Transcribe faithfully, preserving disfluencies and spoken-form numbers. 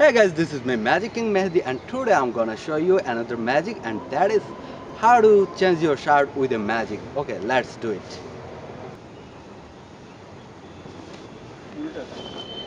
Hey guys, this is my Magic King Mehdi, and today I'm gonna show you another magic, and that is how to change your shirt with a magic. Okay, let's do it.